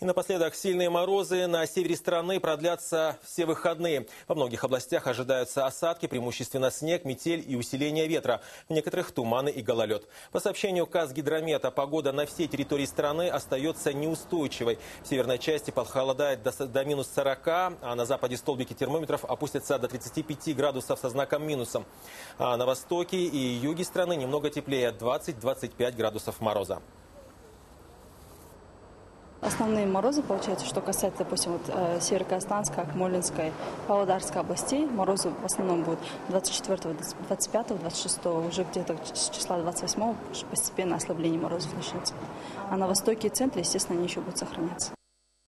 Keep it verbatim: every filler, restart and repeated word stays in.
И напоследок, сильные морозы на севере страны продлятся все выходные. Во многих областях ожидаются осадки, преимущественно снег, метель и усиление ветра. В некоторых туманы и гололед. По сообщению КазГидромета, погода на всей территории страны остается неустойчивой. В северной части похолодает до, до минус сорока, а на западе столбики термометров опустятся до тридцати пяти градусов со знаком минусом. А на востоке и юге страны немного теплее, двадцать-двадцать пять градусов мороза. Основные морозы, получается, что касается, допустим, вот, Северо-Казахстанской, Акмолинской, Павлодарской областей, морозы в основном будут двадцать четвёртого, двадцать пятого, двадцать шестого, уже где-то с числа двадцать восьмого постепенно ослабление морозов начнется. А на востоке и центре, естественно, они еще будут сохраняться.